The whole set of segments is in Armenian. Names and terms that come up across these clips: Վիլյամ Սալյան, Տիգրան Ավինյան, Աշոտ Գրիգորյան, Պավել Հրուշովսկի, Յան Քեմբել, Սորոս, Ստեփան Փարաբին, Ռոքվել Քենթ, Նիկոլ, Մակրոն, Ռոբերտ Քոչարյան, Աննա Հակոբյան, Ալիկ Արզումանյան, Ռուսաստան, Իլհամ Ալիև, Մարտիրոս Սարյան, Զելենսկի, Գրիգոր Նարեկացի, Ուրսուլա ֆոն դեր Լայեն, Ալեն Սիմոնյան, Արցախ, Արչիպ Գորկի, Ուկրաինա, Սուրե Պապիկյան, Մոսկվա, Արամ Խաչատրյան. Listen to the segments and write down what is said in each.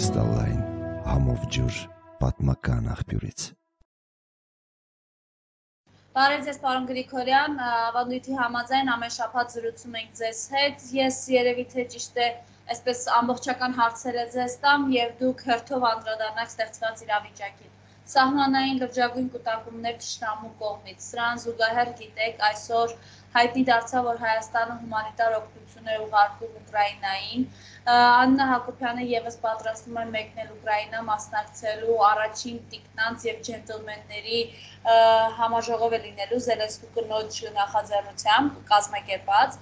կրիստալային համով ջուր պատմական աղբյուրից։ Բարև ձեզ, պարոն Գրիգորյան, ավանդույթի համաձայն ամեն շաբաթ զրուցում ենք ձեզ հետ։ Ես երևի թե ճիշտ է, այսպես ամբողջական հարցերը ձեզ տամ եւ դուք հերթով անդրադառնաք ստեղծված իրավիճակին։ Սահմանային լրջագույն կուտակումներ ճշտամու կողմից։ Սրան զուգահեռ գիտեք, այսօր հայտնի դարձավ, որ Հայաստանը հումանիտար օգնություն է ուղարկում Ուկրաինային։ Աննա Հակոբյանը եւս պատրաստվում է մեկնել Ուկրաինա մասնակցելու առաջին տիկնանց եւ ջենտլմենների համաժողովը լինելու Զելենսկու կնոջ նախաձեռնությամբ կազմակերպած։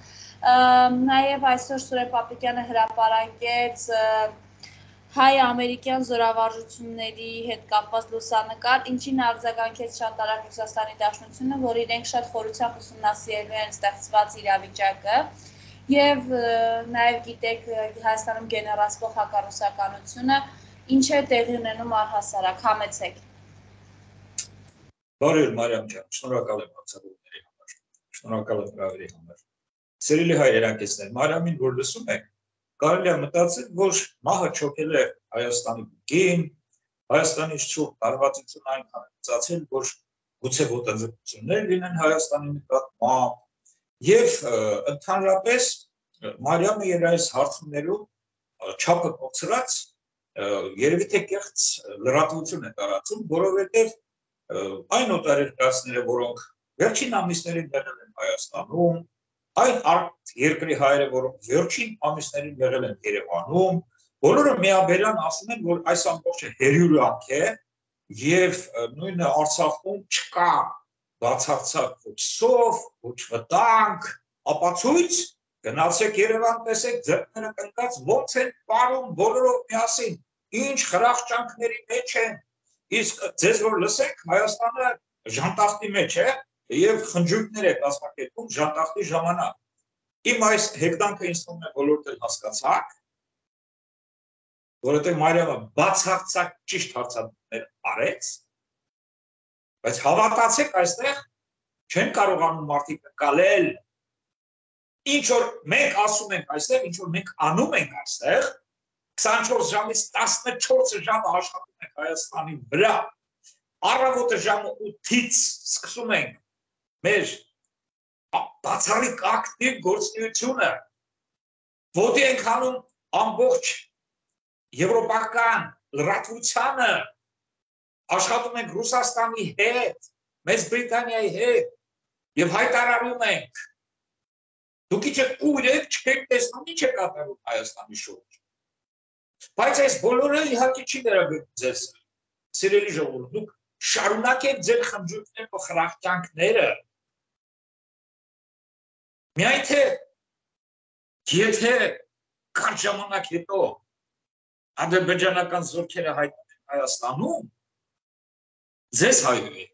Նաեւ այսօր Սուրե Պապիկյանը հրապարակեց հայ-ամերիկյան զորավարժությունների հետ կապված լուսանկար, ինչին արձագանքեց շատարակ Ռուսաստանի Դաշնությունը, որ իրենք շատ խորությամբ ուսումնասիրելու են ստեղծված իրավիճակը, եւ նաեւ գիտեք Հայաստանում գեներացվող հակառուսականությունը, ինչ է տեղի ունենում առհասարակ, համեցեք։ Բարև Մարիամ ջան, շնորհակալ եմ հարցավորների համար։ Շնորհակալ եմ հավերի համար։ Սիրելի հայրենակիցներ, Մարիամին որ լսում եք, կարելի է մտածել, որ մահը չոքել է Հայաստանի գին, Հայաստանից շուտ տարվածություն այնքան ծացել, որ գուցե ոտնձգություններ լինեն Հայաստանի նկատմամբ, եւ ընդհանրապես Մարիամը իր այս հարցումներով չափը կոչրած երևի թե կեղծ լրատվություն է տարածում, որովհետեւ այն օտարերկրացիները, որոնք վերջին ամիսներին եղել են Հայաստանում, այն արդ երկրի հայերը, որոնք վերջին ամիսներին եղել են Երևանում, բոլորը միաբերան ասում են, որ այս ամբողջը հերյուրանք է եւ նույնը Արցախում չկա բացարձակ ոչ սով, ոչ վտանգ, ապացույց, գնացեք Երևան, տեսեք, ձեռքները կնկած ոնց են պարում բոլորով միասին, ինչ խրախճանքների մեջ են, իսկ ձեզ որ լսեք, Հայաստանը ժանտախտի մեջ է եւ խնջույքներ է կազմակերպում ժանտախտի ժամանակ։ Իմ այս հեգնանքը ինձ թվում է բոլորդ էլ հասկացաք, որովհետեւ Մարիամը բացարձակ ճիշտ հարցադրումներ արեց, բայց հավատացեք, այստեղ չեն կարողանում մարդիկ ընկալել, ինչ որ մենք ասում ենք այստեղ, ինչ որ մենք անում ենք այստեղ, 24 ժամից 14 ժամ աշխատում ենք Հայաստանի վրա, առավոտը ժամը 8-ից սկսում ենք մեր բացառիկ ակտիվ գործունեությունը, ոտի ենք հանում ամբողջ եվրոպական լրատվությանը, աշխատում ենք Ռուսաստանի հետ, մեծ Բրիտանիայի հետ, եւ հայտարարում ենք, դուք իջեք կուրեք չեք տեսնում ինչ է կատարվում Հայաստանի շուրջ։ Բայց այս բոլորը իհարկե չի վերաբերում ձեզ, սիրելի ժողովուրդ, դուք շարունակեք ձեր խնջույքներն ու խրախճանքները։ Միայն թե եթե կարճ ժամանակ հետո ադրբեջանական զորքերը հայտնվեն Հայաստանում, ձեզ հայտնվի։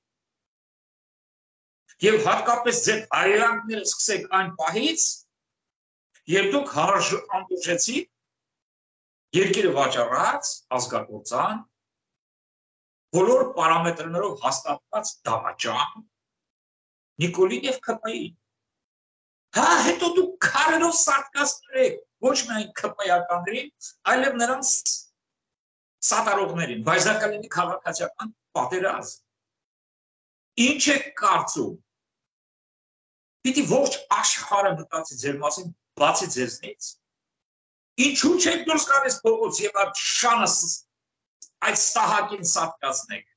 Եվ հատկապես ձեր հայրենակիցները սկսեք այն պահից, երբ դուք հանդուրժեցիք երկիրը վաճառած ազգագործան, բոլոր պարամետրներով հաստատված դավաճան, Նիկոլին եւ ԿՊ-ին։ Հա, հետո դու քարերով սատկացրեք ոչ միայն ԿՊ-ականներին, այլև նրանց սատարողներին, վայրակալի քաղաքացիական պատերազմ։ Ինչ է կարծում։ Պիտի ողջ աշխարհը մտածի ձեր մասին, բացի ձեզնից։ Ինչու՞ չեք դուրս գալիս փողոց եւ այդ շանը այդ սահակին սատկացնեք,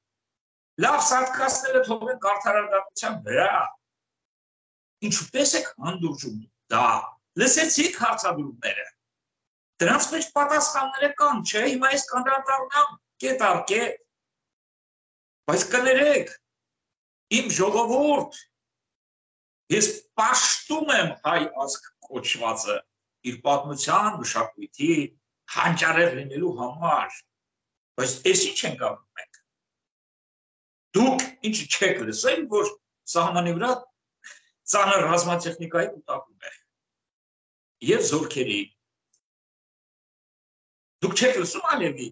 լավ սատկացնելը թողեք արդարադատության վրա, ինչպես եք հանդուրժում դա, լսեցիք հարցադրումները, դրանց մեջ պատասխանները կան, չէ, հիմա ես կանդրադառնամ կետ առ կետ, բայց կներեք, իմ ժողովուրդ, ես պաշտում եմ հայ ազգ կոչվածը իր պատմության մշակույթի հանճարեղ լինելու համար, բայց ես ինչ ենք անում ենք։ Դուք ինչ չեք լսել, որ սահմանի վրա ծանր ռազմատեխնիկայի կուտակում է եւ զորքերի։ Դուք չեք լսում Ալևի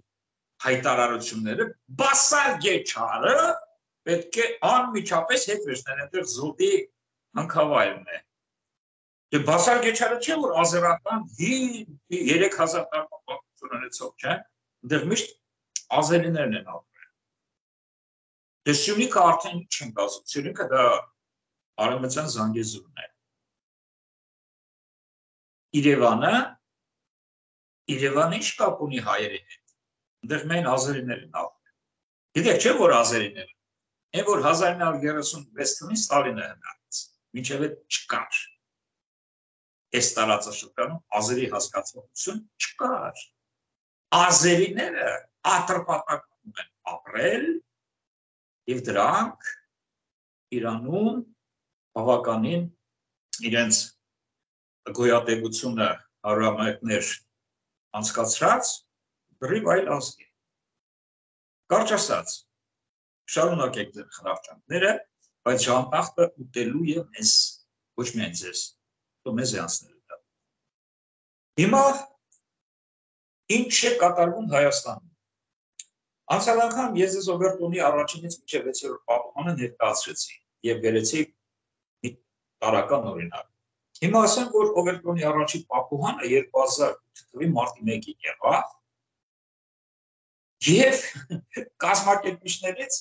հայտարարությունները, բասալ գեչարը պետք է անմիջապես հետ վերցնել, այնտեղ զոդի հանքավայրն է։ Դե բասալ գեչարը չէ որ ազերական 3000 տարվա պատմություն ունեցող, չէ՞։ Դեղ միշտ ազերիներն են ապրել։ Դե Սյունիքը արդեն ինչ ենք ասում, Սյունիքը դա արևմտյան Զանգեզուրն է։ Իրևանը, Իրևանը ինչ կապ ունի հայերի հետ։ Դեղ մեն ազերիներն են ապրել։ Գիտեք չէ որ ազերիներ, այն որ 1936-ին Ստալինը հնարեց, մինչև այդ չկար։ Այս տարածաշրջանում ազերի հասկացություն չկար։ Ազերիները ատրպատակում են ապրել եւ դրանք Իրանում բավականին իրենց գոյատևությունը հարյուրամյակներ անցկացրած դրիվ այլ ազգ է։ Կարճ ասած, շարունակեք ձեր խրախճանքները, բայց ժանտախտը ուտելու է մեզ, ոչ միայն ձեզ, մեզ է անցնելու դա։ Հիմա ինչ է կատարվում Հայաստանում։ Անցյալ անգամ ես ձեզ Օվերտոնի առաջինից մինչև 6-րդ պատմանը ներկայացրեցի եւ գերեցի մի տարական օրինակ։ Հիմա ասեմ, որ Օվերտոնի առաջին պատմանը 2008 թվականի մարտի 1-ին եղավ։ Եվ կազմակերպիչներից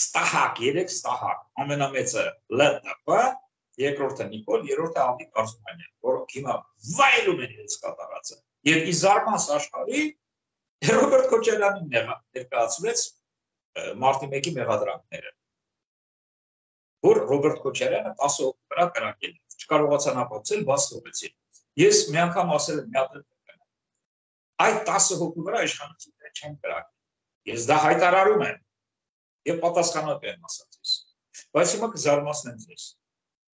ստահակ, 3 ստահակ, ամենամեծը ԼԴՊ, երկրորդը Նիկոլ, երրորդը Ալիկ Արզումանյան, որոնք հիմա վայելում են իրենց կատարածը։ Եվ ի զարմանս աշխարհի Ռոբերտ Քոչարյանին ներկայացրեց մարտի 1-ի մեղադրանքները, որ Ռոբերտ Քոչարյանը 10 օկտեմբրա կրակել է, չկարողացան ապացուցել, բաց թողեցին։ Ես մի անգամ ասել եմ, մի հատ այդ 10 հոգու վրա իշխանությունները չեն կրակել։ Ես դա հայտարարում եմ եւ պատասխանատու եմ ասածիս։ Բայց հիմա կզարմացնեմ ձեզ։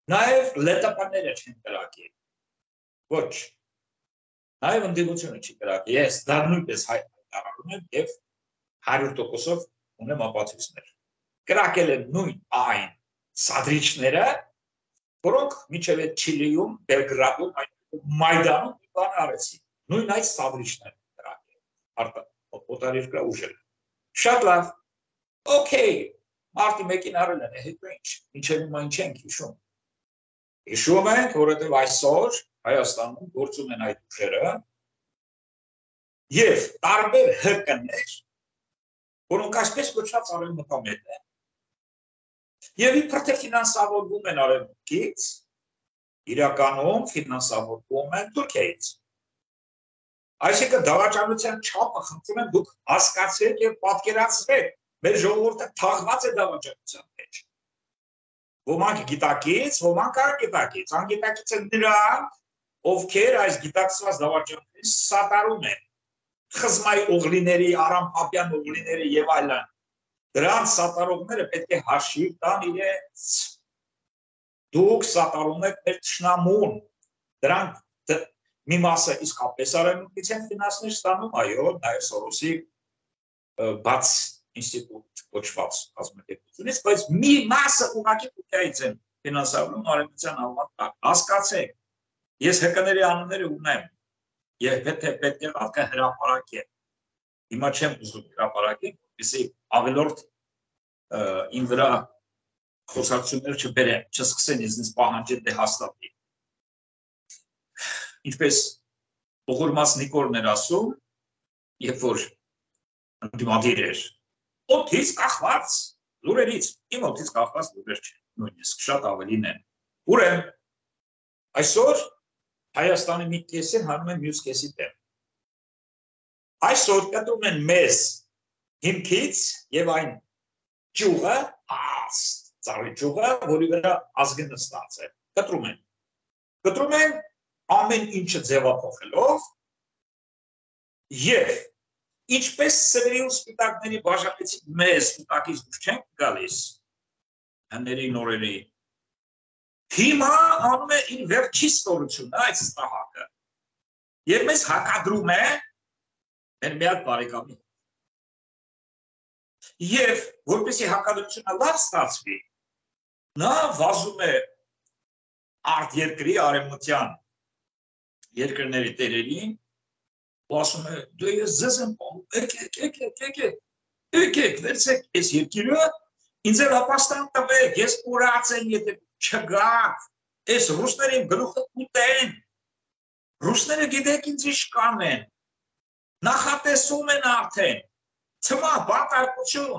Նաև լետապաները չեն կրակել։ Ոչ։ Նաև ընդդիմությունը չի կրակել։ Ես դա նույնպես հայտարարում եմ եւ 100%-ով ունեմ ապացույցներ։ Կրակել են նույն այն սադրիչները, որոնք մինչև Չիլիում, Բելգրադում, Մայդանում բան արեցին։ Նույն այդ սադրիչները կրակել։ Արդյոք օտարերկրյա ուժերը։ Շատ լավ։ Okay, մարտի 1-ին արել են, հետո ինչ։ Ինչեր հիմա ինչ ենք հիշում։ Հիշում ենք, որովհետև այսօր Հայաստանում գործում են այդ ուժերը եւ տարբեր ՀԿ-ներ, որոնք այսպես կոչված արևմտամետ են։ Եվ իբր թե ֆինանսավորվում են արևմուտքից, իրականում ֆինանսավորվում են Թուրքիայից։ Այսինքն դավաճանության չափը խնդրում եմ դուք հասկացեք եւ պատկերացրեք, մեր ժողովուրդը թաղված է դավաճանության մեջ։ Ոմանք գիտակից, ոմանք անգիտակից, անգիտակից են նրանք, ովքեր այս գիտակցված դավաճաններին սատարում են։ Խզմայ օղլիների, Արամ Պապյան օղլիների եւ այլն։ Դրանց սատարողները պետք է հաշիվ տան իրենց։ Դուք սատարում եք մեր ճշնամուն։ Դրանք մի մասը իսկապես արևմուտքից են ֆինանսներ ստանում, այո, նաև Սորոսի բաց ինստիտուտ կոչված կազմակերպությունից, բայց մի մասը ուղղակի Թուրքիայից են ֆինանսավորվում արևմտյան համատեղ։ Հասկացեք, ես ՀԿ-ների անունները ունեմ, եւ եթե պետք է ՀԿ հրապարակեմ։ Հիմա չեմ ուզում հրապարակել, որպեսզի ավելորդ ին վրա խոսակցություններ չբերեն, չսկսեն ինձ պահանջել դե հաստատի։ Ինչպես ողորմած Նիկոլն էր ասում, երբ որ ընդդիմադիր էր, օդից կախված լուրերից, իմ օդից կախված լուրեր չեն, նույնիսկ շատ ավելին են։ Ուրեմն այսօր Հայաստանի մի կեսին հանում են մյուս կեսի դեմ։ Այսօր կտրում են մեզ հիմքից եւ այն ճյուղը, ծառի ճյուղը, որի վրա ազգը նստած է, կտրում են։ Կտրում են ամեն ինչը ձևափոխելով եւ ինչպես սրերի ու սպիտակների բաժանեցի մեզ ուտակից դուրս չենք գալիս հների նորերի հիմա անում է իր վերջի ստորությունը այս ստահակը եւ մեզ հակադրում է մեր միակ բարեկամին եւ որպեսի հակադրությունը լավ ստացվի նա վազում է արտերկրի արևմտյան երկրների տերերին ու ասում է դու ես ձեզ եմ պահում եկեք վերցեք այս երկիրը ինձ էլ ապաստան տվեք ես կուրաց եմ եթե չգաք այս ռուսներին գլուխը կուտեն ռուսները գիտեք ինձ ինչ կանեն նախատեսում են արդեն ծմա բակարություն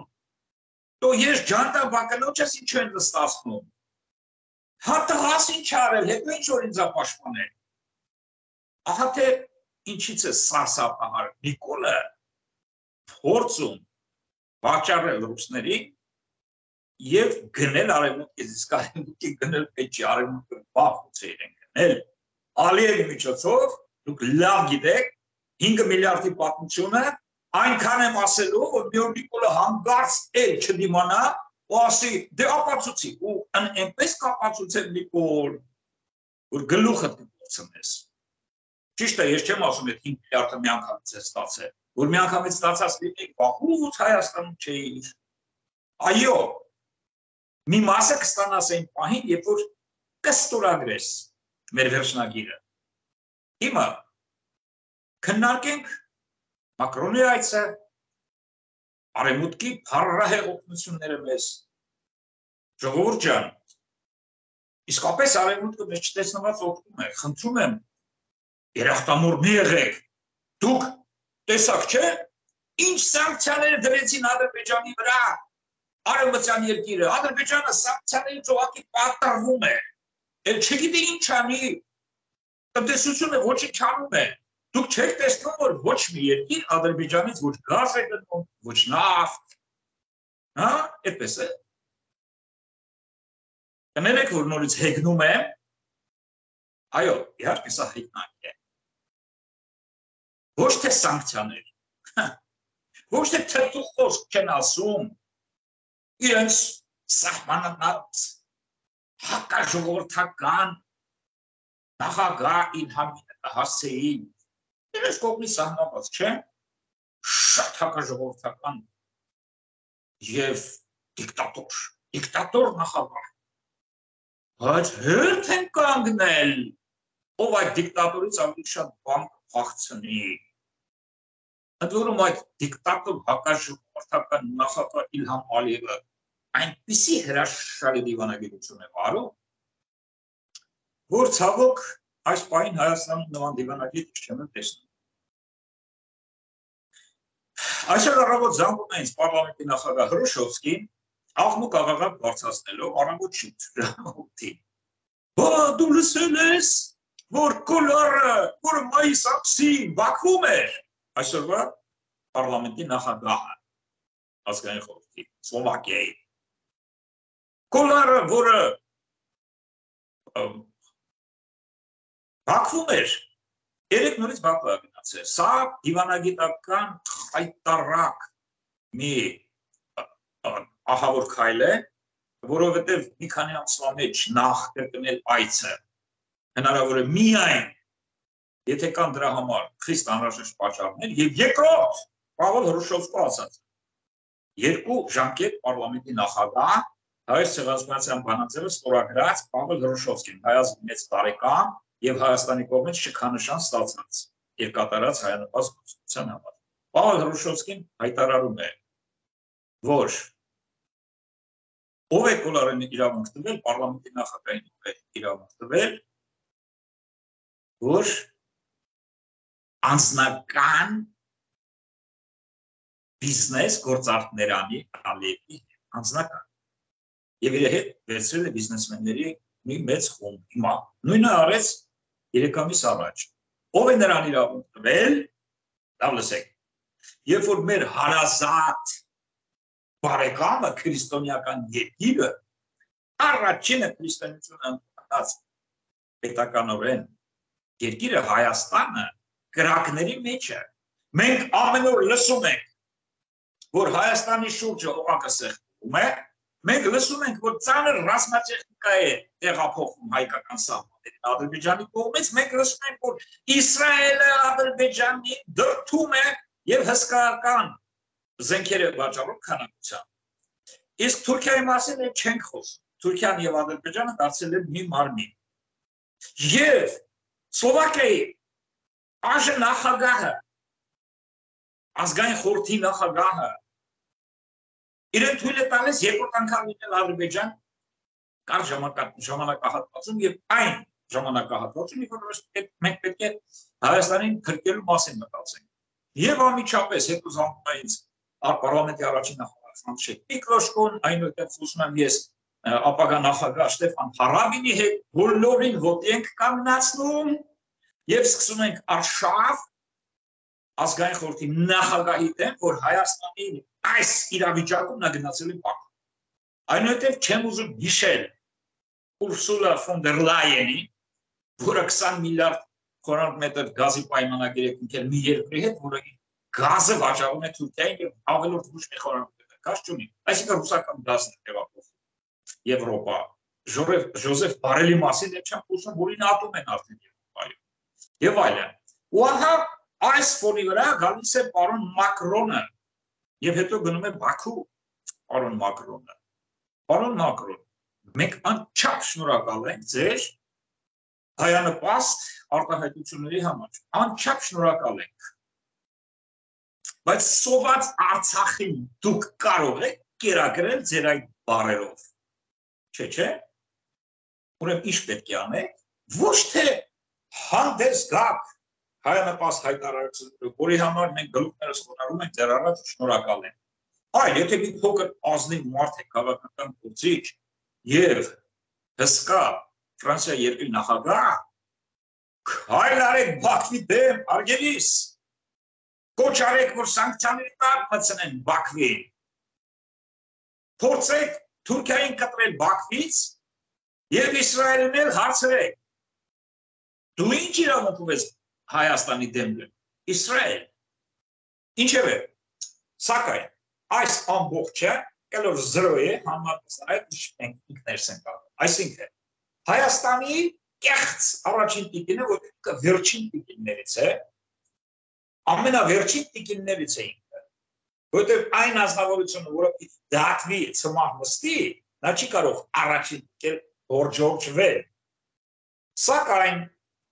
դու ես ջանտա բակալոջս ինչ են ստացնում հատղաս ինչ արել հետո ինչ որ ինձ ապաշտպանել ահա թե ինչից է սարսափահար Նիկոլը փորձում վաճառել ռուսների եւ գնել արևմուտքից իսկ արևմուտքի գնել պետք է արևմուտքը բախուցի իրեն Ալիևի միջոցով դուք լավ գիտեք 5 միլիարդի պատմությունը այնքան եմ ասելու որ մի օր Նիկոլը հանգարց էլ չդիմանա ու ասի դե ապացուցի ու այնպես կապացուցել Նիկոլ որ գլուխը դուրսնես ճիշտ է ես չեմ ասում այդ 5 միլիարդը միանգամից է ստացել որ միանգամից ստացած լինի բախուց Հայաստանում չէի այո մի մասը կստանաս այն պահին երբ որ կստորագրես մեր վերջնագիրը հիմա Քննարկենք Մակրոնի այցը արևմուտքի փառահեղ օգնությունները մեզ ժողովուրդ ջան իսկապես արևմուտքը մեզ չտեսնված օգնում է խնդրում եմ երախտամոռ մի եղեք դուք տեսակ չէ ինչ սանկցիաներ դրեցին Ադրբեջանի վրա արևմտյան երկիրը Ադրբեջանը սանկցիաներից ուղղակի պատահվում է էլ չգիտի ինչ անի տնտեսությունը ոչինչ անում է Դուք չեք տեսնում որ ոչ մի երկիր Ադրբեջանից ոչ գազ է գտնում, ոչ նավթ։ Հա, այդպես է։ Ամենեք որ նորից հեգնում է։ Այո, իհարկե սա հեգնանք է։ Ոչ թե սանկցիաներ։ Ոչ թե թերթուխոս չեն ասում։ Իրենց սահմանած հակաժողովրդական նախագահ Իլհամ Հասեին Ես կողմի սահմանված չէ շատ հակաժողովրդական եւ դիկտատոր նախագահ բայց հետ են կանգնել ով այդ դիկտատորից ավելի շատ բան փախցնի այդ որում այդ դիկտատոր հակաժողովրդական նախագահ Իլհամ Ալիևը այնպիսի հրաշալի դիվանագիտություն է վարում որ ցավոք այս պահին Հայաստանում նման դիվանագիտ չեմ տեսնում Այսօր առավոտ զանգում է ինձ պարլամենտի նախագահ Հրուշովսկին, աղմուկ աղաղակ բարձրացնելով առավոտ 7:00-ին։ «Բա դու լսել ես, որ կոլորը, որ մայիս ամսին Բաքվում էր»։ Այսօրվա պարլամենտի նախագահը ազգային խորհրդի Սլովակիայի։ Կոլորը, որը Բաքվում էր, երեք նորից Բաքվա գնացել։ Սա դիվանագիտական Այդտարակ մի ահավոր քայլ է, որովհետև մի քանի ամսվա մեջ նախ կրկնել այցը հնարավոր է միայն, եթե կան դրա համար խիստ անհրաժեշտ պատճառներ, եւ երկրորդ, Պավել Հրուշովսկու ասած, երկու ժամկետ պարլամենտի նախագահ հայ ցեղասպանության բանաձևը ստորագրած Պավել Հրուշովսկին, 66 տարեկան եւ Հայաստանի կողմից շքանշան ստացած եւ կատարած հայանպաստ գործունեության համար Պավել Հրուշովսկին հայտարարում է, որ ով է կոլարին իրավունք տվել, պարլամենտի նախագահին իրավունք տվել, որ անձնական բիզնես գործարքներանի Ալիևի անձնական։ Եվ իր հետ վերցրել է բիզնեսմենների մի մեծ խումբ, հիմա նույնը արեց 3 ամիս առաջ։ Ով է նրան իրավունք տվել, լավ լսեք Երբ որ մեր հարազատ բարեկամը քրիստոնեական երկիրը առաջինը քրիստոնեությունը ընդունած պետականորեն երկիրը Հայաստանը կրակների մեջ է մենք ամենուր լսում ենք որ Հայաստանի շուրջը օղակը սեղմում է մենք լսում ենք որ ծանր ռազմատեխնիկա է տեղափոխվում հայկական սահմաններին Ադրբեջանի կողմից մենք լսում ենք որ Իսրայելը Ադրբեջանի դրդում է Եվ հսկայական զենքերը վաճառում քանակությամբ։ Իսկ Թուրքիայի մասին չենք խոսում։ Թուրքիան եւ Ադրբեջանը դարձել են մի մարմին։ Եվ Սլովակիայի ԱԺ նախագահը, ազգային խորհրդի նախագահը իրեն թույլ է տալիս երկրորդ անգամ լինել Ադրբեջան կար ժամանակահատվածում եւ այն ժամանակահատվածում, երբ որ մենք պետք է Հայաստանին փրկելու մասին մտածենք։ Եվ ամիջապես հետո զանգում ինձ Պարլամենտի առաջին նախագահ Շեփիկլոշկոն, այնուհետև ուզում եմ ես ապագա նախագահ Ստեփան Փարաբինի հետ բոլորին ոտ ենք կանգնացնում եւ սկսում ենք արշավ ազգային խորհրդի նախագահի դեմ, որ Հայաստանի այս իրավիճակում նա գնացել է Բաքու։ Այնուհետև չեմ ուզում հիշել Ուրսուլա ֆոն դեր Լայենի, որը 20 միլիարդ Koran metr gazı paymana gerek mi ki? Milyar priyet buraya gazı başarı ne Türkiye'ye ki havalor tutmuş koran metr gaz çünkü. Aşikar Rusya'nın gazını cevap oldu. Avrupa, Joseph Bareli masin depçen olsun boli NATO menartın yapıyor. Yevale. Oha, ice fonivera galise Baron Maqron'a. Yevheto günüme Baku, Baron Maqron'a. Baron Maqron. Mek ançap şunlara galen zehir. Hayana past արտահայտությունների համար անչափ շնորհակալ ենք, բայց սոված Արցախին դուք կարող եք կերակրել ձեր այդ բարերով, չէ՞։ Ուրեմն ի՞նչ պետք է անեք, ոչ թե հանդես գաք հայանպաստ հայտարարություն, որի համար մենք գլուխներս խոնարհում ենք, ձեր առաջ շնորհակալ ենք, այլ եթե մի փոքր ազնիվ մարդ եք, քաղաքական գործիչ եւ հսկա Ֆրանսիա երկրի նախագահ Հայլարեք Բաքվի դեմ, Արգելիս, կոչ արեք, որ սանկցիաների տակ մտցնեն Բաքվին, փորձեք Թուրքիային կտրել Բաքվից և Իսրայելին էլ հարցրեք, դու ինչ իրավունքով ես Հայաստանի դեմ գնալ, Իսրայել, ինչևէ, սակայն այս ամբողջը կլոր զրո է համապատասխան այդ ինքներս են կարող, այսինքն Հայաստանի կեղծ առաջին տիկինը, որ վերջին տիկիններից է, ամենավերջին տիկիններից է ինքը, որովհետև այն ազնվորությունը, որը դատվի ծմահ մստի, նա չի կարող առաջին տիկել հորջորջվել, սակայն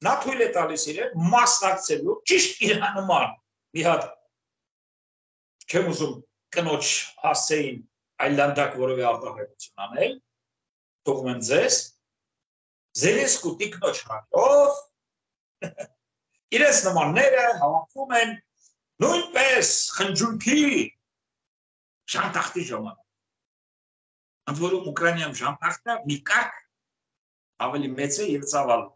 նա թույլ է տալիս իրեն մասնակցելու ճիշտ իր նման մի հատ չեմ ուզում կնոջ հասցեին այլանդակ որևէ արտահայտություն անել, թողում եմ ձեզ Զելենսկու տիկնոջ հանդով, իրենց նմանները հավանվում են նույնպես խնջույքի ժանտախտի ժամանակ. Ընդ որում Ուկրաինայում ժանտախտը մի կարգ ավելի մեծ է և ծավալու։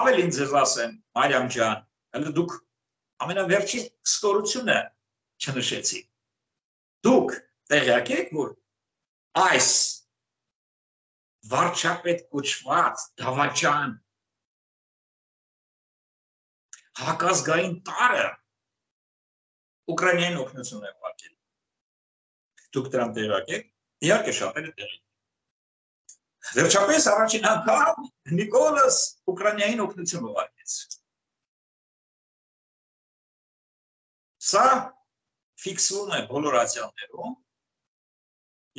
Ավելին ձեզ ասեմ, Մարիամ ջան, հələ դուք ամենավերջի ստորությունը չնշեցիք։ Դուք տեղյակ եք, որ այս վարչապետ կոչված դավաճան հակազգային տարը Ուկրաինային օգնություն է ուղարկել։ Դուք դրան տեղյակ եք, իհարկե շատերը տեղյակ են։ Վերջապես առաջին անգամ Նիկոլաս Ուկրաինային օգնություն ուղարկեց։ Սա ֆիքսվում է բոլոր ազգաններում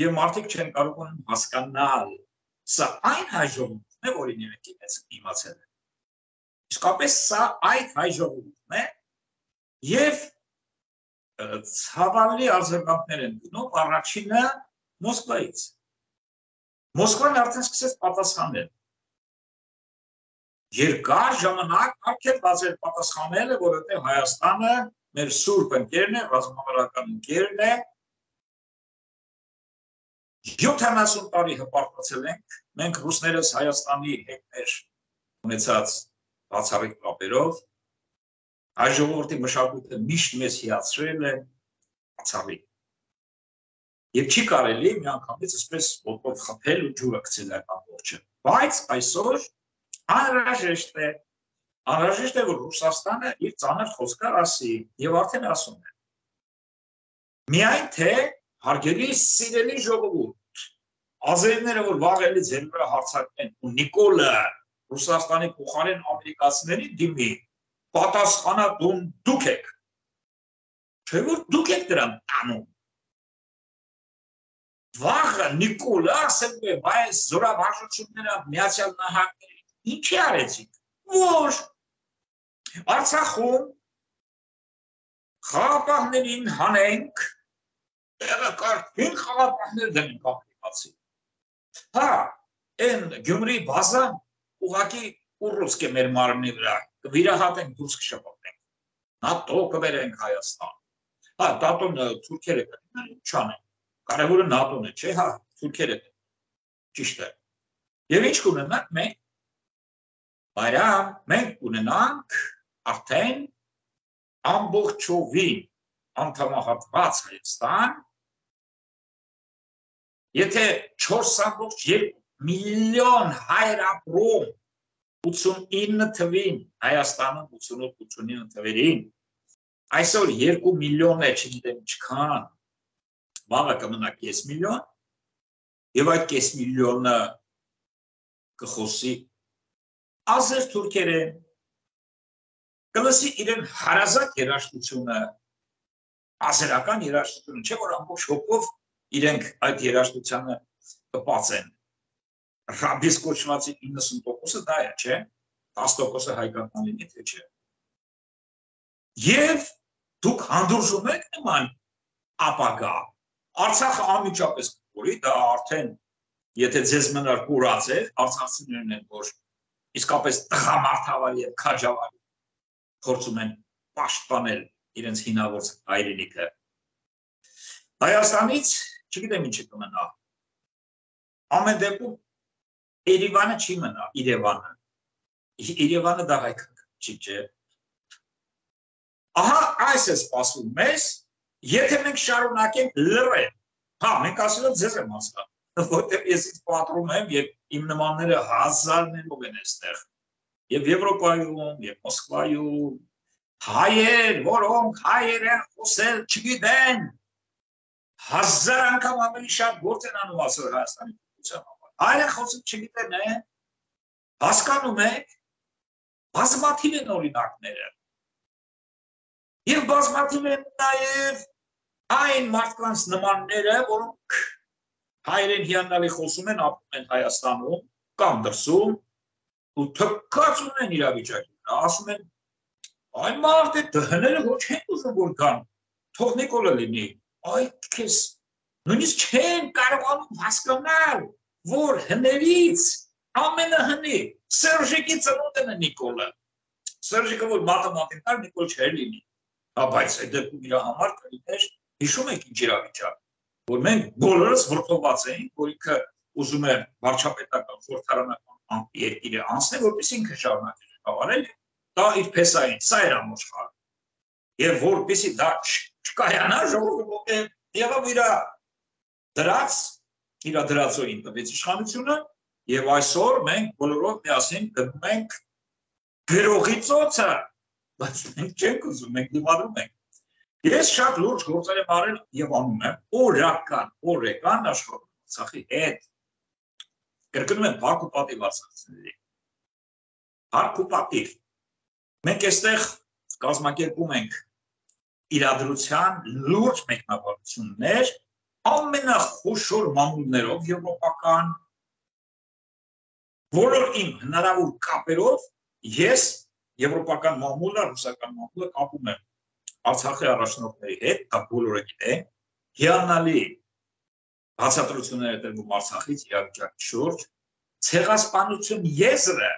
եւ մարդիկ չեն կարող հասկանալ Սա այն հայժողությունն է, որին իրենք իրենց իմացել են։ Իսկապես սա այդ հայժողությունն է և ցավալի արձագանքներ են գնում առաջինը Մոսկվայից։ Մոսկվան արդեն սկսեց պատասխանել։ Երկար ժամանակ արգելված էր պատասխանելը, որովհետև Հայաստանը մեր սուրբ ընկերն է, ռազմավարական ընկերն է, 70 տարի հպարտացել ենք, մենք ռուսներս Հայաստանի հետ ունեցած բացառիկ կապերով, այս ժողովրդի մշակույթը միշտ մեզ հիացրել է բացառիկ։ Եվ չի կարելի միանգամից այսպես ոտով խփել ու ջուրը գցել այդ ամբողջը։ Բայց այսօր անհրաժեշտ է, որ Ռուսաստանը իր ծանր խոսքը ասի, եւ արդեն ասում է։ Միայն թե Հարգելի սիրելի ժողովուրդ, ազերները, որ վաղելի ձեր վրա հարձակվեն ու Նիկոլը Ռուսաստանի փոխարեն ամերիկացիների դիմի, պատասխանատուն դուք եք։ Չէ՞ որ դուք եք դրան տանում։ Վաղը Նիկոլը ասել է, այս զորավարժությունները Միացյալ Նահանգների, ինչի արեցիք։ Որ Արցախում խաղապահներին հանենք Տեղակարգին խաղապահներ դնենք ամերիկացի։ Հա, այն Գյումրի բազան ուղղակի ուռուցք է մեր մարմնի վրա, կվիրահատենք դուրս կշպոտենք։ NATO կբերենք Հայաստան։ Հա, NATO-ն Թուրքիերը կդնեն, ի՞նչ անեն։ Կարևորը NATO-ն է, չէ՞, հա, Թուրքիերը։ Ճիշտ է։ Եվ ի՞նչ կունենանք մենք։ Բարամ, մենք կունենանք արդեն ամբողջովին անդամահատված Հայաստան, եթե 4.2 միլիոն հայր ապրում 89 թվին, Հայաստանում 88-89 թվերին, այսօր 2 միլիոն է, չգիտեմ ինչքան, վաղը կմնա 5 միլիոն, եւ այդ 5 միլիոնը կխոսի ազեր թուրքերեն, կլսի իրեն հարազատ երաժշտությունը, ազերական երաժշտությունը, չէ՞ որ ամբողջ հոգով իրենք այդ երաժշտությանը կպացեն։ Ռաբիս կոչվածի 90%-ը դա է, չէ՞, 10%-ը հայկական լինի, թե չէ։ Եվ դուք հանդուրժում եք նման ապագա։ Արցախը անմիջապես կկորի, դա արդեն, եթե ձեզ մնար կորած է, արցախցիներն են, որ իսկապես տղամարդավարի եւ քաջավարի փորձում են պաշտպանել իրենց հինավուրց հայրենիքը։ Հայաստանից չգիտեմ ինչ կմնա։ Ամեն դեպքում Երևանը չի մնա, Երևանը։ Երևանը դա հայկական չի, չէ։ Ահա այս է սպասվում մեզ, եթե մենք շարունակենք լռել։ Հա, մենք ասել ենք ձեզ եմ ասել, որտեղ ես ինձ պատրում եմ եւ իմ նմանները հազարներով են այստեղ։ Եվ Եվրոպայում, եւ Մոսկվայում հայեր, որոնք հայերեն խոսել չգիտեն, հազար անգամ ավելի շատ գործ են անում ասել Հայաստանի դեպքում։ Հայերեն խոսել չգիտեն, հասկանում եք, բազմաթիվ են օրինակները։ Եվ բազմաթիվ են նաեւ այն մարդկանց նմանները, որոնք հայերեն հիանալի խոսում են, ապրում են Հայաստանում կամ դրսում, ու թքած ունեն իրավիճակին, ասում են, այն մարդ է դհները ոչ են ուզում որ կան, թող Նիկոլը լինի, այդ քեզ, նույնիսկ չեն կարողանում հասկանալ, որ հներից ամենահնի, Սերժիկի ծնունդ է Նիկոլը, Սերժիկը որ մաթեմատիկար Նիկոլ չէր լինի, բայց այդ դեպքում իր համար կլիներ, հիշում եք ինչ իրավիճակ, որ մենք բոլորս վրդոված էինք, որ ինքը ուզում է վարչապետական խորհրդարանական երկիրը անցնել, որպես ինքը շարունակել կավարել, դա իր փեսային, սա էր ամոշխարը։ Եվ որպեսի դա չկայանա, ժողովուրդը եղավ իր դրած, իր դրածոյին տվեց իշխանությունը, եւ այսօր մենք բոլորով միասին գնում ենք գրողի ծոցը, բայց մենք չենք ուզում, մենք դիմադրում ենք։ Ես շատ լուրջ գործեր եմ արել եւ անում եմ օրական աշխատանք Արցախի հետ։ Կրկնում եմ հարկ ու պատիվ արցախցիների։ Հարկ ու պատիվ։ Մենք այստեղ կազմակերպում ենք իրադրության լուրջ մեկնաբանություններ ամենախոշոր մամուլներով եվրոպական, որոնք իմ հնարավոր կապերով ես եվրոպական մամուլը, ռուսական մամուլը կապում եմ Արցախի առաջնորդների հետ, դա բոլորը գիտեն, հիանալի հացատրությունները տրվում Արցախից իրավիճակի շուրջ, ցեղասպանություն եզրը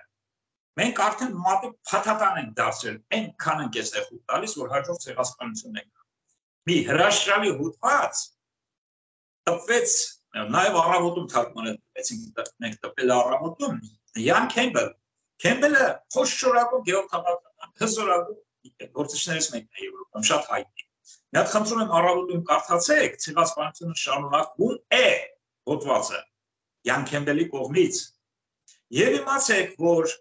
մենք արդեն մատը փաթաթան ենք դարձրել, այնքան ենք այստեղ հուտ տալիս, որ հաջող ցեղասպանությունն է։ Մի հրաշալի հոդված տպվեց, նաև առավոտում թարգմանել տպեցինք, մենք տպել առավոտում, Յան Քեմբել, Քեմբելը խոշորագույն գեոթաղաքական հզորագույն գործիչներից մեկն է Եվրոպայում, շատ հայտնի։ Մի հատ խնդրում եմ առավոտում կարդացեք, ցեղասպանությունը շարունակվում է հոդվածը Յան Քեմբելի կողմից։ Եվ իմացեք, որ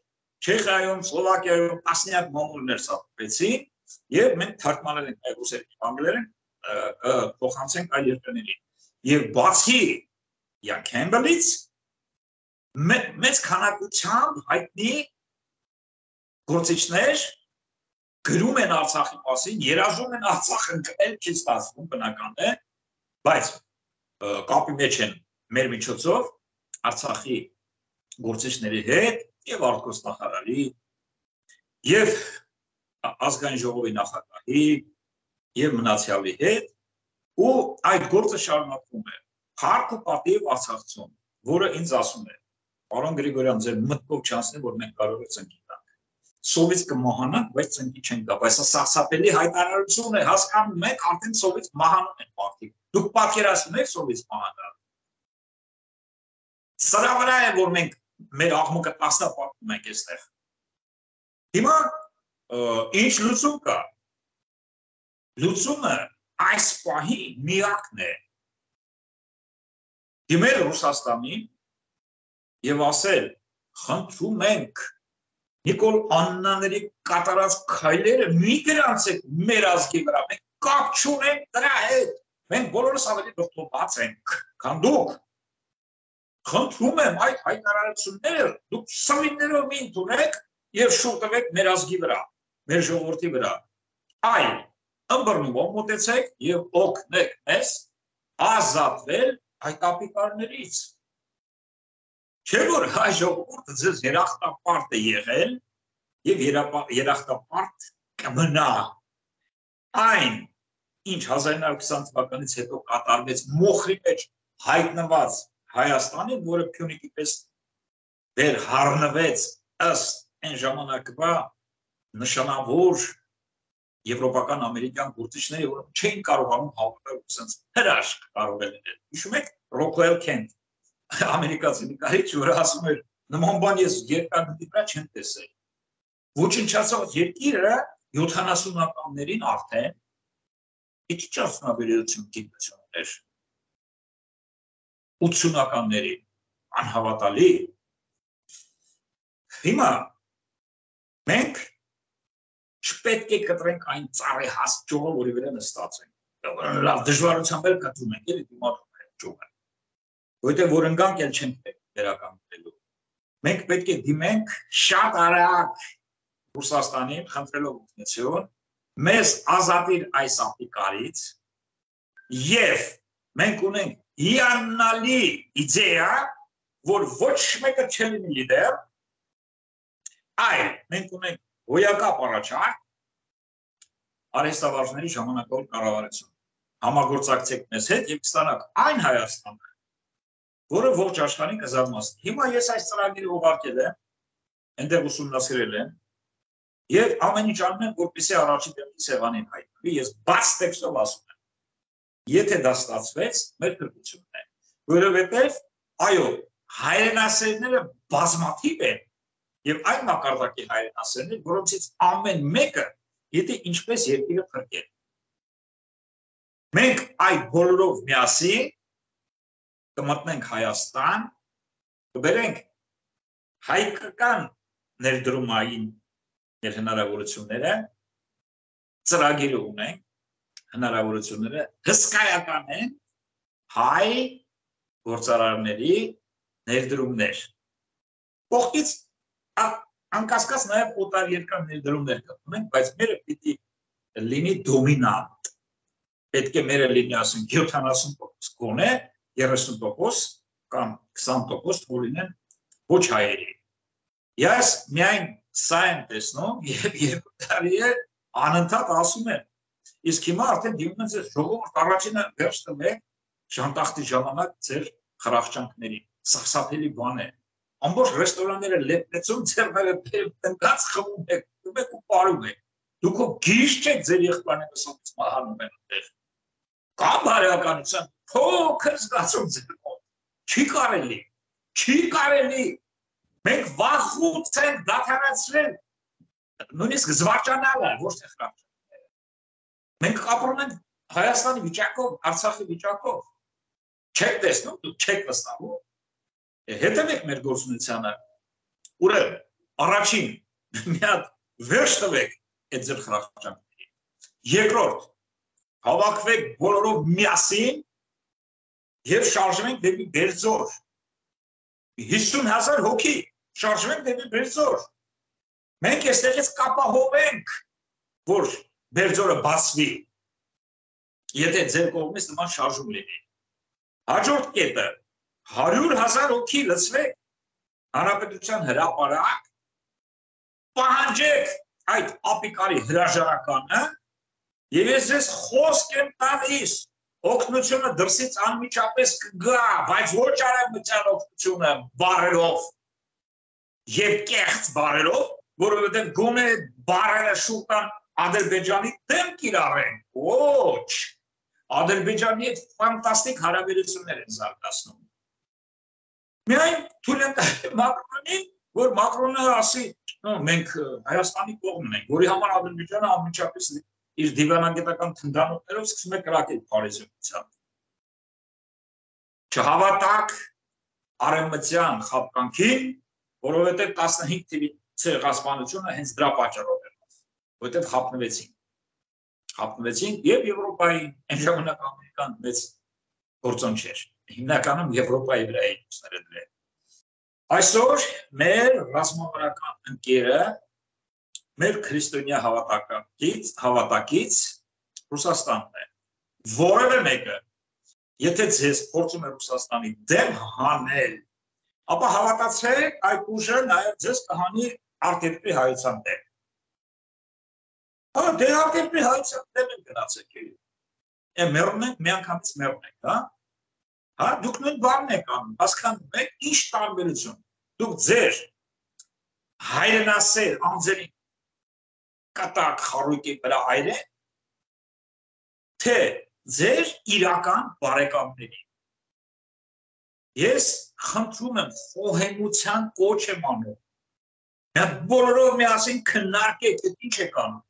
Չեխիայում, Սլովակիայում տասնյակ մամուլներ ստեղծվեցին, եւ մենք թարգմանել ենք այդ ռուսերեն, անգլերեն, փոխանցենք այլ երկրների։ Եվ բացի Յան Քեմբելից մեծ քանակությամբ հայտնի գործիչներ գրում են Արցախի մասին, երազում են Արցախ ընկնել, չի ստացվում, բնական է, բայց կապի մեջ են մեր միջոցով Արցախի գործիչների հետ եւ արտգործնախարարի եւ ազգային ժողովի նախագահի եւ մնացյալի հետ, ու այդ գործը շարունակվում է։ Հարկ ու պատիվ արցախցուն, որը ինձ ասում է, պարոն Գրիգորյան, ձեր մտքով չանցնի, որ մենք կարող ենք ընկնել։ Սովից կմահանանք, բայց ցնկի չենք գա, բայց սա սարսափելի հայտարարություն է, հասկանում եք, արդեն սովից մահանում են մարդիկ։ Դուք պատկերացնում եք սովից մահանալը։ Սրա վրա է, որ մենք մեր աղմուկը տասնապատկում ենք այստեղ։ Հիմա ինչ լուծում կա։ Լուծումը այս պահի միակն է։ Դիմել Ռուսաստանին եւ ասել, խնդրում ենք Նիկոլ Աննաների կատարած քայլերը մի գրանցեք մեր ազգի վրա, մենք կապ չունենք դրա հետ։ Մենք բոլորս ավելի դողդոպած ենք, քան դուք։ Խնդրում եմ այդ հայտարարությունները դուք սամիներով մի ընդունեք եւ շուտ տվեք մեր ազգի վրա, մեր ժողովրդի վրա։ Այլ ըմբռնումով մոտեցեք եւ օգնեք մեզ ազատվել այդ ապիկարներից։ Չէ՞ որ հայ ժողովուրդը ձեզ երախտապարտ է եղել եւ երախտապարտ կմնա։ Այն, ինչ 1920 թվականից հետո կատարվեց մոխրի մեջ հայտնված Հայաստանի, որը Փյունիկի պես դեր հառնվեց ըստ այն ժամանակվա նշանավոր եվրոպական ամերիկյան գործիչների, որոնք չէին կարողանում հավաքել ուսենց հրաշք կարողել լինել։ Հիշու՞մ եք Ռոքվել Քենթ Amerikası nikahiç uğraşmıyor. Numanbanyası gerçekten dikkat çentesi. Bu çinçasa gerçekten yuthanasın adamların artık iki çarşına bölüyor çünkü insanlar. Uçsun adamları anhavatalı. Hima, ben şüpheli kadarın aynı sarı has çoğal oribeden istatsen. La dışvarı çamber katılma gelir diğer çoğal. Որտեղ որ ընկանք էլ չենք վերականգնելու։ Մենք պետք է դիմենք շատ արագ Ռուսաստանին խնդրելով օգնություն, մեզ ազատիր այս ապիկարից, եւ մենք ունենք հիանալի իդեա, որ ոչ մեկը չի լինի լիդեր, այլ մենք ունենք հոյակապ առաջարկ արհեստավարժների ժամանակավոր կառավարություն։ Համագործակցեք մեզ հետ եւ կստանաք այն Հայաստանը, որը ողջ աշխարհին կզարմացնի։ Հիմա ես այս ծրագիրը ուղարկել եմ, այնտեղ ուսումնասիրել եմ եւ ամեն ինչ անում եմ, որպեսզի առաջին դեպքի Սևանին հայտնվի։ Ես բաց տեքստով ասում եմ, եթե դա ստացվեց, մեր քրքությունն է, որովհետեւ այո, հայրենասերները բազմաթիվ են եւ այն մակարդակի հայրենասերներ, որոնցից ամեն մեկը եթե ինչպես երկիրը քրքել։ Մենք այդ բոլորով միասին կմտնենք Հայաստան, կբերենք հայկական ներդրումային հնարավորությունները, ծրագիրը ունենք, հնարավորությունները հսկայական են, հայ գործարարների ներդրումներ։ Կողքից անկասկած նաև օտարերկրյա ներդրումներ կմտնենք, բայց մերը պիտի լինի դոմինանտ։ Պետք է մերը լինի ասենք 70% գոնե 30% կամ 20% օրինեն ոչ հայերի։ Ես միայն սա եմ տեսնում եւ երկու տարի է անընդհատ ասում եմ։ Իսկ հիմա արդեն դիմում եմ ձեզ ժողովուրդ առաջինը վերջնն է շանտախտի ժամանակ ձեր խրախճանքներին։ Սարսափելի բան է։ Ամբողջ ռեստորանները լեփնեցում ձեռները տնկած խմում եք, դուք եք ու պարում եք։ Դուք գիշտ չեք ձեր իղբաները սոց մահանում են այդտեղ։ Կամ բարոյականության փոքր զգացում ձեռքով։ Չի կարելի։ Չի կարելի։ Մենք վախուց ենք դադարացրել նույնիսկ զվարճանալը, ոչ թե խրախճանալը։ Մենք ապրում ենք Հայաստանի վիճակով, Արցախի վիճակով։ Չեք տեսնում, դուք չեք վստահում։ Հետևեք մեր գործունեությանը։ Ուրեմն, առաջին մի հատ վերջ տվեք այդ ձեր խրախճանքներին։ Երկրորդ, հավաքվեք բոլորով միասին եւ շարժվենք դեպի Բերձոր 50,000 հոգի շարժվենք դեպի Բերձոր։ Մենք այստեղից կապահովենք, որ Բերձորը բացվի, եթե ձեր կողմից նման շարժում լինի։ Հաջորդ կետը, 100,000 հոգի լցվեք Հանրապետության հրապարակ, պահանջեք այդ ապիկարի հրաժարականը։ Եվ ես ձեզ խոսք եմ տալիս, օգնությունը դրսից անմիջապես կգա, բայց ոչ արագության օգնությունը, բարերով եւ կեղծ բարերով, որովհետև գոնե բարերը շուտան Ադրբեջանի դեմ կիրառեն, ոչ, Ադրբեջանի հետ ֆանտաստիկ հարաբերություններ են զարգացնում։ Միայն թույլ տալ Մակրոնին, որ Մակրոնը ասի, մենք Հայաստանի կողմն ենք, որի համար Ադրբեջանը ամիջապես իր դիվանագիտական թնդանոթներով սկսում է կրակել Փարիզից։ Չհավատակ արևմտյան խաբկանքին, որովհետև 15 թվականի ցեղասպանությունը հենց դրա պատճառով էր, որովհետև խաբնվեցին եւ Եվրոպայի այն ժամանակ ամերիկան մեծ գործոն չէր, հիմնականում Եվրոպայի վրա էին ուստները դրել։ Այսօր մեր ռազմավարական ընկերը, մեր քրիստոնյա հավատակից Ռուսաստանն է, որևէ մեկը եթե ձեզ փորձում է Ռուսաստանի դեմ հանել, ապա հավատացեք, այդ ուժը նաև ձեզ կհանի արտերկրի հայության դեմ։ Հա, դե արտերկրի հայության դեմ են գնացեք։ Է մեռնում ենք, միանգամից մեռնում ենք, հա։ Հա, դուք նույն բանն եք անում, հասկանում եք, ինչ տարբերություն։ Դուք ձեր հայրենասեր անձերի կտակ խարույկի վրա այրեք, թե ձեր իրական բարեկամներին։ Ես խնդրում եմ խոհեմության կոչ եմ անում։ Մենք բոլորով միասին քննարկենք, թե ինչ է կանում։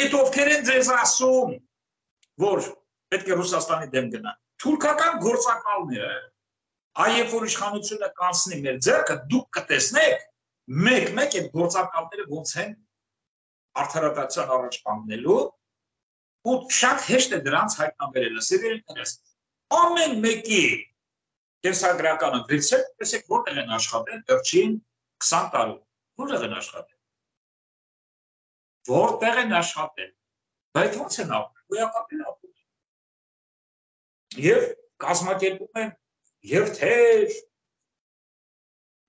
Այդ ովքեր են ձեզ ասում, որ պետք է Ռուսաստանի դեմ գնան։ Թուրքական գործակալները, այեւ որ իշխանությունը կանցնի մեր ձեռքը, դուք կտեսնեք, մեկ-մեկ այդ գործակալները ոնց են արդարադատության առաջ կանգնելու։ Ու շատ հեշտ է դրանց հայտնաբերելը, սիրելիներս, ամեն մեկի տեսագրականը դրսեք, տեսեք որտեղ են աշխատել վերջին 20 տարում, որտեղ են աշխատել, բայց ոնց են ապրել, գոյակապել ապրել։ Եվ կազմակերպում են երթեր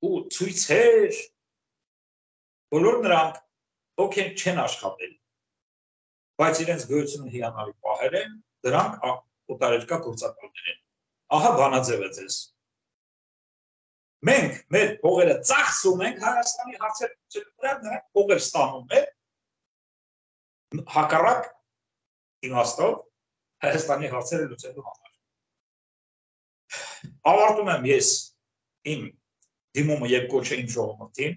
ու ցույցեր, բոլոր նրանք ովքեր չեն աշխատել, բայց իրենց գոյությունը հիանալի պահել են, դրանք օտարերկրյա գործակալներ են։ Ահա բանաձևը ձեզ։ Մենք մեր փողերը ծախսում ենք Հայաստանի հարցերի վրա, նրանք փողեր ստանում են, հակառակ իմաստով Հայաստանի հարցերը լուծելու համար։ Ավարտում եմ ես իմ դիմումը եւ կոչը իմ ժողովրդին,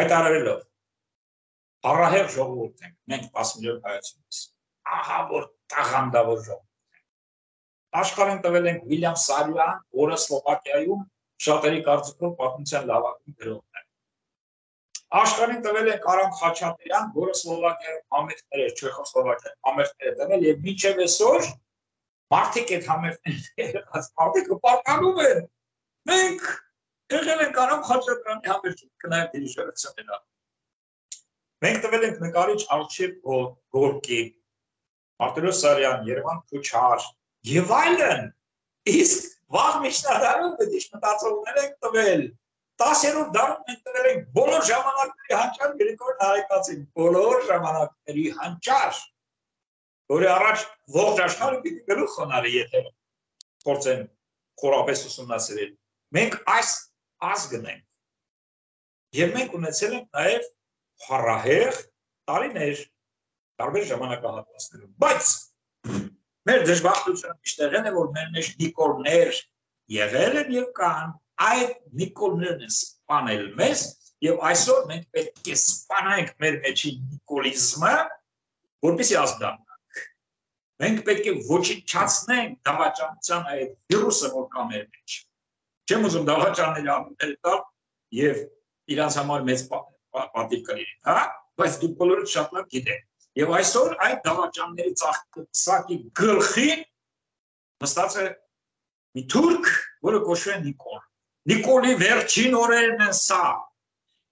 հայտարարելով, առահեղ ժողովուրդ ենք, մենք 10 միլիոն հայացումից, ահա որ տաղանդավոր ժողովուրդ ենք, աշխարհին տվել ենք Վիլյամ Սալյան, որը Սլովակիայում շատերի կարծիքով պատմության լավագույն գրողն է, աշխարհին տվել ենք Արամ Խաչատրյան, որը Սլովակիայում համերգներ, Չեխոսլովակիայում համերգներ տվել եւ մինչեւ այսօր մարդիկ այդ համերգները մարդիկ պատկանում են, մենք եղել ենք Արամ Խաչատրյանի համերգին, կնայեք դիրիժորացիան է։ Մենք տվել ենք նկարիչ Արչիպ Գորկի, Մարտիրոս Սարյան, Երևան Քուչար եւ այլն, իսկ վաղ միջնադարում դիջ մտածողներ ենք տվել, 10-րդ դարում մենք տվել ենք բոլոր ժամանակների հանճար Գրիգոր Նարեկացին, բոլոր ժամանակների հանճար, որի առաջ ողջ աշխարհը պիտի գլուխ խոնարհի, եթե փորձեն խորապես ուսումնասիրել։ Մենք այս ազգն ենք, եւ մենք ունեցել ենք նաեւ հառահեղ տարիներ տարբեր ժամանակահատվածներում, բայց մեր դժբախտությունը միշտ է, որ մեր մեջ նիկոլներ եղել են եւ կան, այդ նիկոլներն են սպանել մեզ եւ այսօր մենք պետք է սպանենք մեր մեջի նիկոլիզմը, որպեսզի ազգանանք։ Մենք պետք է ոչնչացնենք դավաճանության այդ վիրուսը, որ կա մեր մեջ։ Չեմ ուզում դավաճանների առնել տալ եւ իրանց համար մեծ պատիվ կլինի, հա, բայց դուք բոլորը շատ լավ գիտեք։ Եվ այսօր այդ դավաճանների ծաղկի գլխին նստած է մի թուրք, որը կոչվում է Նիկոլ։ Նիկոլի վերջին օրերն են սա։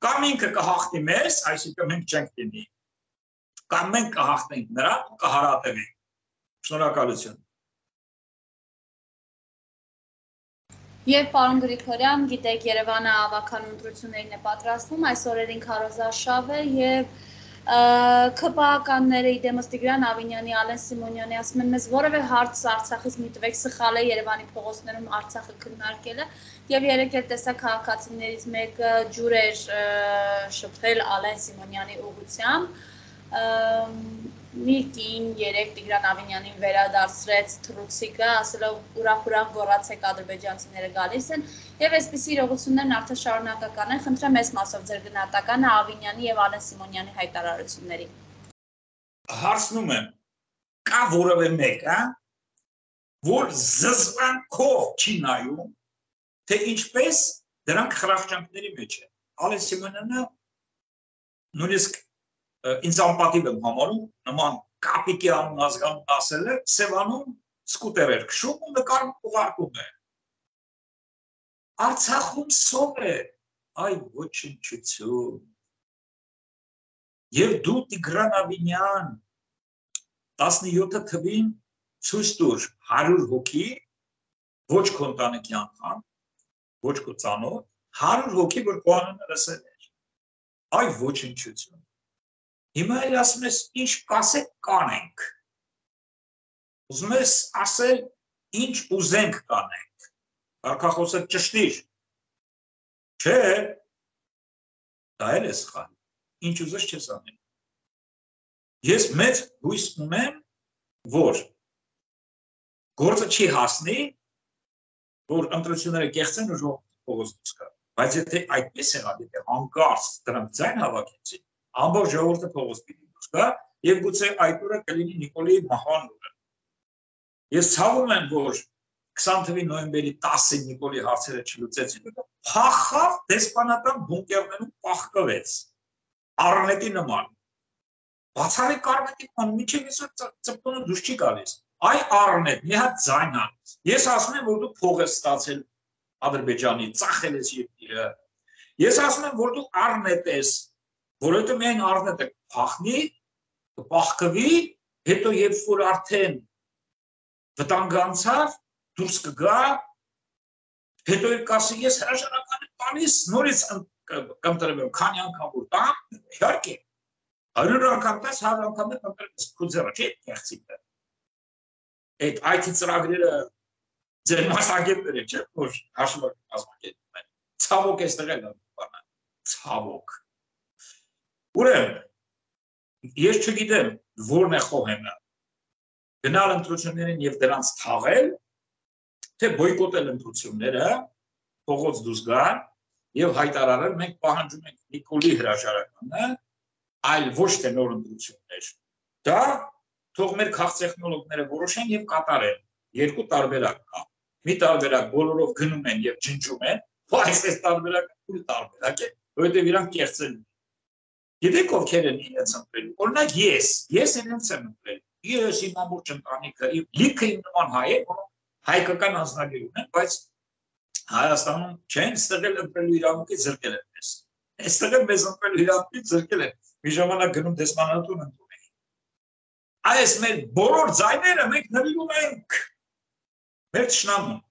Կամ ինքը կհաղթի մեզ, այսինքն մենք չենք լինի, կամ մենք կհաղթենք նրան ու կհարատենք։ Շնորհակալություն։ Եվ պարոն Գրիգորյան, գիտեք Երևանը ավական ընտրություններին է պատրաստվում, այս օրերին քարոզարշավ է եւ Քաղաքականները իդեմս Տիգրան Ավինյանի, Ալեն Սիմոնյանի ասում են, մեզ որևէ հարց Արցախից մի տվեք, սխալ է Երևանի փողոցներում Արցախը քննարկելը, եւ երեք էլ տեսա քաղաքացիներից մեկը ջուր էր շփվել Ալեն Սիմոնյանի ուղությամբ, մի կին երեք Տիգրան Ավինյանին վերադարձրեց թռուցիկը, ասելով ուրախ-ուրախ գոռացեք ադրբեջանցիները գալիս են, եւ այսպիսի իրողություններն արդեն շարունակական են, խնդրեմ այս մասով ձեր գնահատականը Ավինյանի եւ Ալեն Սիմոնյանի հայտարարությունների։ Հարցնում եմ, կա որևէ մեկը, որ զզվանքով չի նայում, թե ինչպես դրանք խրախճանքների մեջ են։ Ալեն Սիմոնյանը նույնիսկ ինձ անպատիվ եմ համարում, նման կապիկի անուն ազգանուն ասել է, Սևանում սկուտեր էր քշում ու նկարում ուղարկում է։ Արցախում սով է, այ ոչնչություն։ Եվ դու Տիգրան Ավինյան 17 թվին ցույց տուր 100 հոգի, ոչ քո ընտանիքի անդամ, ոչ քո ծանոթ, 100 հոգի, որ քո անունը լսել էր։ Այ ոչնչություն։ Հիմա էլ ասում ես ինչ կասեք կանենք, ուզում ես ասել ինչ ուզենք կանենք, կարգախոսը ճշտիր, չէ, դա էլ է սխալ, ինչ ուզես չես անել, ես մեծ հույս ունեմ, որ գործը չի հասնի, որ ընտրությունները կեղծեն ու ժողովուրդը փողոց կա, բայց եթե այդպես եղավ, եթե հանկարծ դրանք ձայն հավաքեցին, ամբողջ ժողովուրդը փողոց պիտի գա եւ գուցե այդ օրը կլինի Նիկոլայի մահվան օրը։ Ես ցավում եմ, որ 20 թվականի նոյեմբերի 10-ին Նիկոլի հարցերը չլուծեցին, փախավ դեսպանատան բունկերներում պահկվեց առնետի նման։ Բացարի կարմատի նման միջև այսօր ծպտոնը դուրս չի գալիս։ Այ առնետ, մի հատ ձայն ան։ Ես ասում եմ, որ դու փող ես ստացել Ադրբեջանի, ծախել ես երկիրը։ Ես ասում եմ, որ դու առնետ ես որովհետև միայն առնետը փախնի, կպահկվի, հետո երբ որ արդեն վտանգը անցավ, դուրս կգա, հետո էլ կասի ես հրաժարական եմ տալիս, նորից կընտրվեմ, քանի անգամ որ տամ, իհարկե, 100 անգամ տես, 100 անգամ էլ կընտրվես, քո ձեռը չէ կեղծիքը։ Այդ IT ծրագրերը ձեր մասնագետները չէ, որ հաշվարկը կազմակերպում են։ Ցավոք էստեղ էլ բանը, ցավոք։ Ուրեմն ես չգիտեմ որն է խոհեմը գնալ ընտրություններին եւ դրանց թաղել թե բոյկոտել ընտրությունները փողոց դուրս գալ եւ հայտարարել մենք պահանջում ենք Նիկոլի հրաժարականը այլ ոչ թե նոր ընտրություններ դա թող մեր քաղցեխնոլոգները որոշեն եւ կատարեն երկու տարբերակ կա մի տարբերակ բոլորով գնում են եւ ջնջում են բայց այս տարբերակը ուրիշ տարբերակ է որովհետեւ իրանք կերծել են Գիտեք ովքեր են իրենց ընտրել, օրինակ ես իրենց եմ ընտրել, ես իմ ամբողջ ընտանիքը, լիքը իմ նման հայ է, որոնք հայկական անձնագիր ունեն, բայց Հայաստանում չեն ստեղել ընտրելու իրավունքից զրկել են մեզ։ Այստեղ մեզ ընտրելու իրավունքից զրկել են, մի ժամանակ գնում դեսպանատուն ընդունել։ Այս մեր բոլոր ձայները մենք նվիրում ենք մեր ճշնամուն։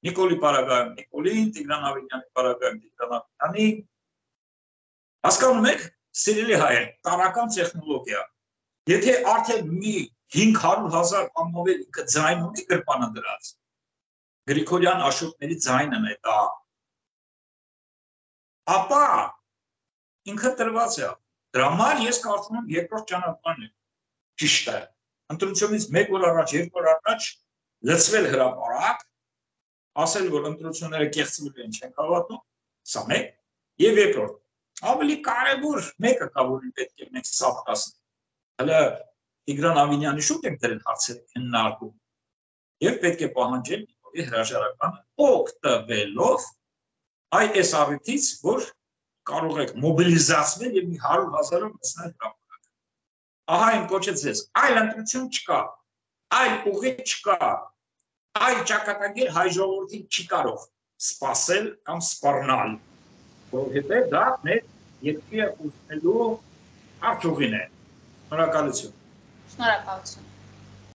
Նիկոլի պարագայում Նիկոլին, Տիգրան Ավինյանի պարագայում Տիգրան Ավինյանին։ Հասկանում եք, սիրելի հայեր, տարական տեխնոլոգիա, եթե արդեն մի 500,000 աննովել ինքը ձայն ունի գրպանը դրած, Գրիգորյան Աշոտների ձայնն է դա, ապա ինքը տրված է, դրա համար ես կարծում եմ երկրորդ ճանապարհն է, ճիշտ է, ընտրությունից մեկ օր առաջ, երկու օր առաջ լցվել հրապարակ, ասել որ ընտրությունները կեղծվել են չենք հավատում, սա մեկ, եւ երկրորդ Ավելի կարևոր մեկը կա, որին պետք է մենք սափտացնենք։ Հələ Տիգրան Ավինյանի շուտ ենք դրել հարցերը քննարկում։ Եվ պետք է պահանջել Նիկոլի հրաժարականը օգտվելով այս առիթից, որ կարող եք մոբիլիզացնել եւ մի 100,000-ով մտցնել հրապարակ։ Ահա իմ կոչը ձեզ, այլ ընտրություն չկա, այլ ուղի չկա, այլ ճակատագիր հայ ժողովրդին չի կարող սպասել կամ սպառնալ։ Որովհետև դա մեր երկիրը ուժելու արդյունքն է։ Շնորհակալություն։ Շնորհակալություն։